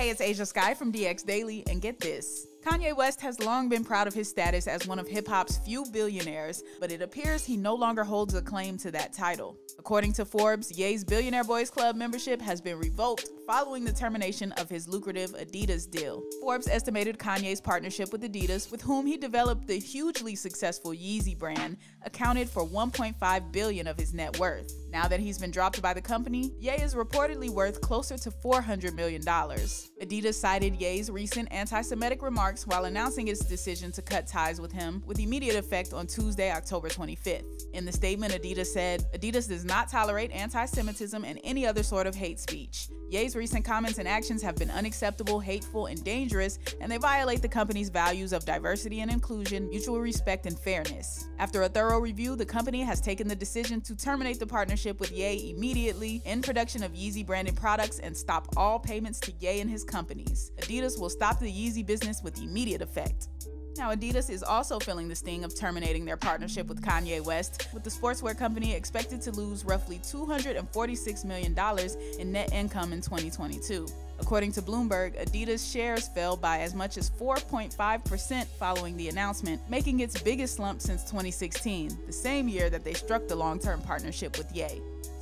Hey, it's Asia Sky from DX Daily, and get this. Kanye West has long been proud of his status as one of hip-hop's few billionaires, but it appears he no longer holds a claim to that title. According to Forbes, Ye's Billionaire Boys Club membership has been revoked following the termination of his lucrative Adidas deal. Forbes estimated Kanye's partnership with Adidas, with whom he developed the hugely successful Yeezy brand, accounted for $1.5 billion of his net worth. Now that he's been dropped by the company, Ye is reportedly worth closer to $400 million. Adidas cited Ye's recent anti-Semitic remarks while announcing its decision to cut ties with him, with immediate effect on Tuesday, October 25th. In the statement, Adidas said, "Adidas does not tolerate anti-Semitism and any other sort of hate speech. Ye's recent comments and actions have been unacceptable, hateful, and dangerous, and they violate the company's values of diversity and inclusion, mutual respect, and fairness." After a thorough review, the company has taken the decision to terminate the partnership with Ye immediately, end production of Yeezy-branded products, and stop all payments to Ye and his companies. Adidas will stop the Yeezy business with immediate effect. Now, Adidas is also feeling the sting of terminating their partnership with Kanye West, with the sportswear company expected to lose roughly $246 million in net income in 2022. According to Bloomberg, Adidas shares fell by as much as 4.5% following the announcement, making its biggest slump since 2016, the same year that they struck the long-term partnership with Ye.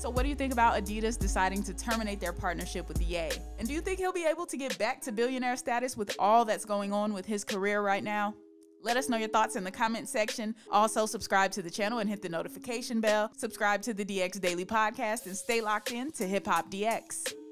So what do you think about Adidas deciding to terminate their partnership with Ye? And do you think he'll be able to get back to billionaire status with all that's going on with his career right now? Let us know your thoughts in the comment section. Also, subscribe to the channel and hit the notification bell. Subscribe to the DX Daily podcast and stay locked in to Hip Hop DX.